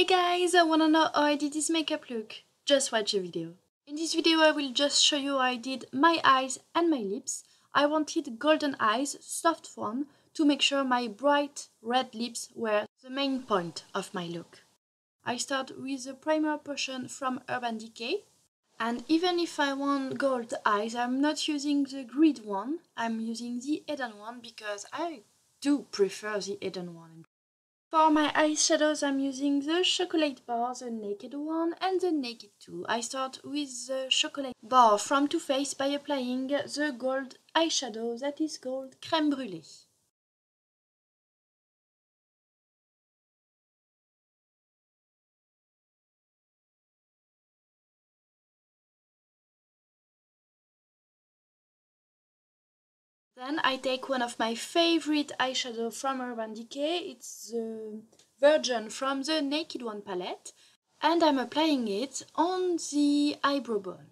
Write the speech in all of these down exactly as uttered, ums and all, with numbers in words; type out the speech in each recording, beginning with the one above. Hey guys, I wanna know how I did this makeup look? Just watch the video. In this video I will just show you how I did my eyes and my lips. I wanted golden eyes, soft one, to make sure my bright red lips were the main point of my look. I start with the primer portion from Urban Decay. And even if I want gold eyes, I'm not using the grid one, I'm using the hidden one because I do prefer the hidden one. For my eyeshadows, I'm using the chocolate bar, the Naked One and the Naked Two. I start with the chocolate bar from Too Faced by applying the gold eyeshadow that is called Crème Brûlée. Then I take one of my favorite eyeshadow from Urban Decay, it's the Virgin from the Naked One palette, and I'm applying it on the eyebrow bone.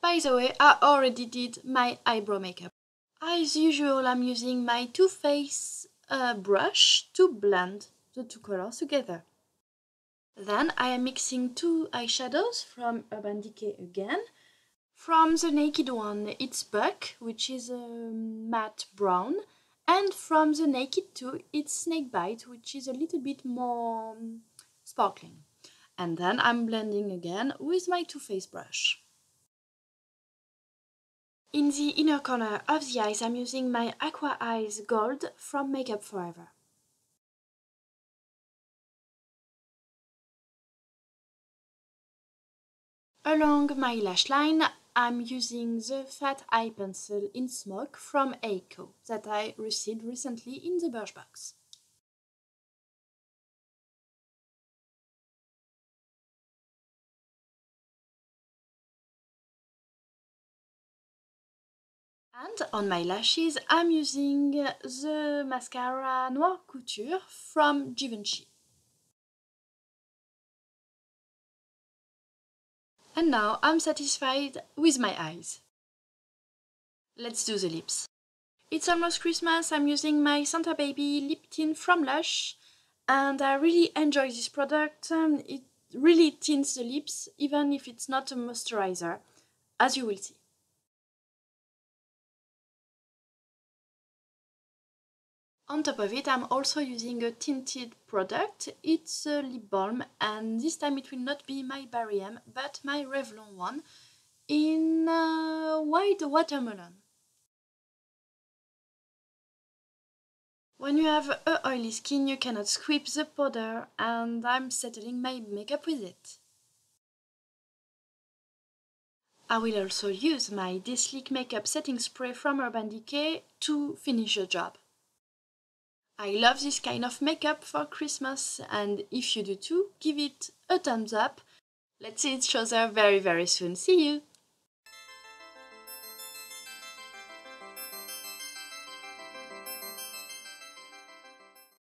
By the way, I already did my eyebrow makeup. As usual, I'm using my Too Faced uh, brush to blend the two colors together. Then I am mixing two eyeshadows from Urban Decay again. From the Naked One, it's Buck, which is a matte brown, and from the Naked Two, it's Snakebite, which is a little bit more sparkling. And then I'm blending again with my Too Faced brush. In the inner corner of the eyes, I'm using my Aqua Eyes Gold from Makeup Forever. Along my lash line, I'm using the Fat Eye Pencil in Smoke from Eiko that I received recently in the Birchbox. And on my lashes, I'm using the mascara Noir Couture from Givenchy. And now I'm satisfied with my eyes. Let's do the lips. It's almost Christmas, I'm using my Santa Baby Lip Tint from Lush, and I really enjoy this product. Um, it really tints the lips, even if it's not a moisturizer, as you will see. On top of it, I'm also using a tinted product. It's a lip balm, and this time it will not be my Barrième, but my Revlon one in uh, White Watermelon. When you have a oily skin, you cannot scrape the powder, and I'm settling my makeup with it. I will also use my Dislik Makeup Setting Spray from Urban Decay to finish the job. I love this kind of makeup for Christmas, and if you do too, give it a thumbs up. Let's see each other very very soon. See you!